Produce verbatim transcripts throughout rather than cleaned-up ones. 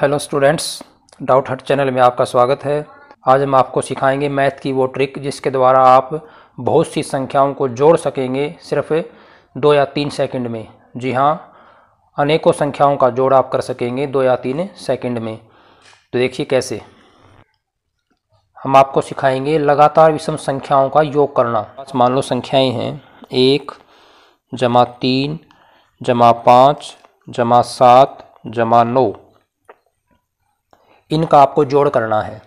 Hello students, doubt हट channel में आपका स्वागत है। आज हम आपको सिखाएंगे मैथ की वो ट्रिक जिसके द्वारा आप बहुत सी संख्याओं को जोड़ सकेंगे सिर्फ दो या तीन सेकंड में। जी हाँ, अनेकों संख्याओं का जोड़ आप कर सकेंगे दो या तीन सेकंड में। तो देखिए कैसे। हम आपको सिखाएंगे लगातार विषम संख्याओं का योग करना। मान लो संख्याएँ हैं एक जमा तीन जमा पाँच जमा सात जमा नौ, इनका आपको जोड़ करना है।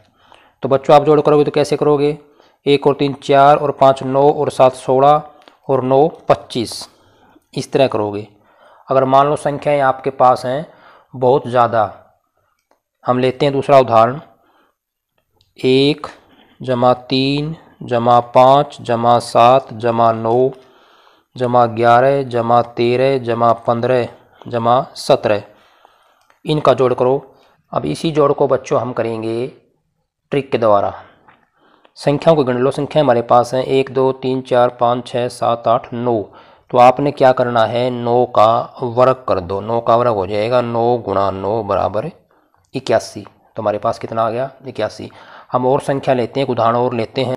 तो बच्चों आप जोड़ करोगे तो कैसे करोगे? एक और तीन चार और पाँच नौ और सात सोलह और नौ पच्चीस, इस तरह करोगे। अगर मान लो संख्याएं आपके पास हैं बहुत ज़्यादा, हम लेते हैं दूसरा उदाहरण एक जमा तीन जमा पाँच जमा सात जमा नौ जमा ग्यारह जमा तेरह जमा पंद्रह जमा सत्रह, इनका जोड़ करो। अब इसी जोड़ को बच्चों हम करेंगे ट्रिक के द्वारा। संख्याओं को गिन लो। संख्या हमारे पास हैं एक दो तीन चार पाँच छः सात आठ नौ। तो आपने क्या करना है, नौ का वर्ग कर दो। नौ का वर्ग हो जाएगा नौ गुणा नौ बराबर इक्यासी। तो हमारे पास कितना आ गया, इक्यासी। हम और संख्या लेते हैं, एक उदाहरण और लेते हैं।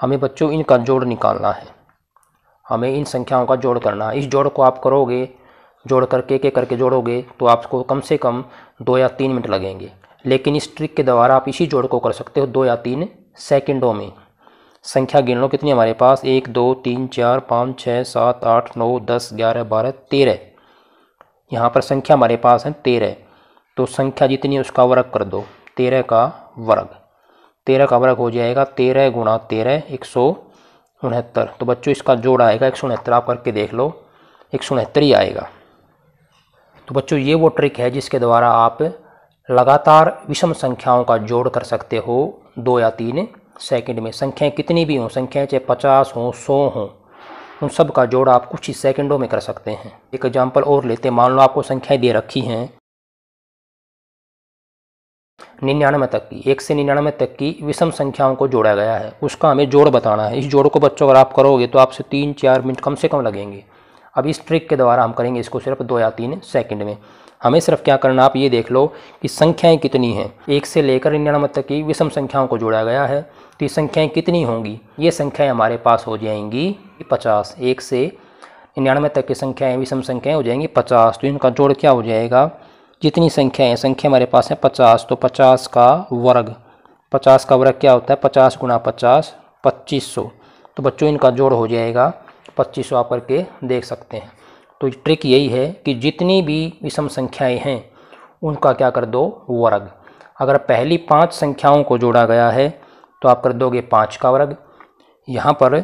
हमें बच्चों इनका जोड़ निकालना है, हमें इन संख्याओं का जोड़ करना है। इस जोड़ को आप करोगे, जोड़ करके के करके जोड़ोगे तो आपको कम से कम दो या तीन मिनट लगेंगे। लेकिन इस ट्रिक के द्वारा आप इसी जोड़ को कर सकते हो दो या तीन सेकंडों में। संख्या गिन लो कितनी हमारे पास, एक दो तीन चार पाँच छः सात आठ नौ दस ग्यारह बारह तेरह। यहाँ पर संख्या हमारे पास है तेरह। तो संख्या जितनी है उसका वर्ग कर दो, तेरह का वर्ग। तेरह का वर्ग हो जाएगा तेरह गुणा तेरह एक सौ उनहत्तर। तो बच्चों इसका जोड़ आएगा एक सौ उनहत्तर। आप करके देख लो, एक सौ उनहत्तर ही आएगा। तो बच्चों ये वो ट्रिक है जिसके द्वारा आप लगातार विषम संख्याओं का जोड़ कर सकते हो दो या तीन सेकंड में। संख्याएं कितनी भी हों, संख्याएं चाहे पचास हों सौ हों, उन सब का जोड़ आप कुछ ही सेकंडों में कर सकते हैं। एक एग्जांपल और लेते हैं। मान लो आपको संख्याएं दे रखी हैं निन्यानवे तक की, एक से निन्यानवे तक की विषम संख्याओं को जोड़ा गया है, उसका हमें जोड़ बताना है। इस जोड़ को बच्चों अगर आप करोगे तो आपसे तीन चार मिनट कम से कम लगेंगे। अब इस ट्रिक के द्वारा हम करेंगे इसको सिर्फ दो या तीन सेकंड में। हमें सिर्फ क्या करना, आप ये देख लो कि संख्याएं कितनी हैं। एक से लेकर निन्यानवे तक की विषम संख्याओं को जोड़ा गया है, तो ये संख्याएं कितनी होंगी? ये संख्याएं हमारे पास हो जाएंगी पचास। एक से निन्यानवे तक की संख्याएं विषम संख्याएं हो जाएंगी पचास। तो इनका जोड़ क्या हो जाएगा, जितनी संख्याएँ, संख्या हमारे पास है पचास, तो पचास का वर्ग। पचास का वर्ग क्या होता है, पचास गुणा पचास पच्चीस सौ। तो बच्चों इनका जोड़ हो जाएगा पच्चीस सौ। आप करके देख सकते हैं। तो ट्रिक यही है कि जितनी भी विषम संख्याएं हैं उनका क्या कर दो, वर्ग। अगर पहली पांच संख्याओं को जोड़ा गया है तो आप कर दोगे पाँच का वर्ग। यहाँ पर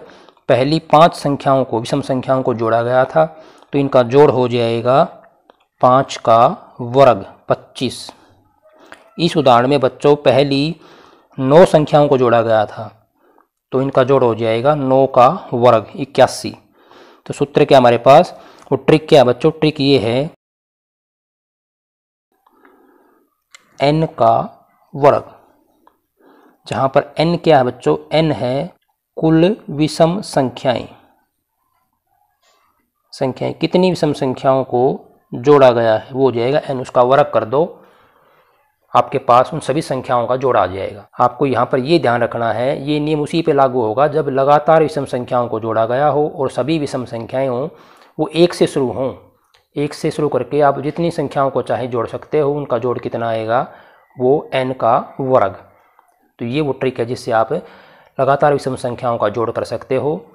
पहली पांच संख्याओं को, विषम संख्याओं को जोड़ा गया था, तो इनका जोड़ हो जाएगा पाँच का वर्ग पच्चीस। इस उदाहरण में बच्चों पहली नौ संख्याओं को जोड़ा गया था, तो इनका जोड़ हो जाएगा नौ का वर्ग इक्यासी। तो सूत्र क्या हमारे पास, वो ट्रिक क्या है बच्चों, ट्रिक ये है n का वर्ग। जहाँ पर n क्या है बच्चों, n है कुल विषम संख्याएं। संख्याएं कितनी विषम संख्याओं को जोड़ा गया है वो हो जाएगा n, उसका वर्ग कर दो, आपके पास उन सभी संख्याओं का जोड़ आ जाएगा। आपको यहाँ पर ये ध्यान रखना है, ये नियम उसी पे लागू होगा जब लगातार विषम संख्याओं को जोड़ा गया हो और सभी विषम संख्याएं हों, वो एक से शुरू हों। एक से शुरू करके आप जितनी संख्याओं को चाहे जोड़ सकते हो। उनका जोड़ कितना आएगा, वो n का वर्ग। तो ये वो ट्रिक है जिससे आप लगातार विषम संख्याओं का जोड़ कर सकते हो।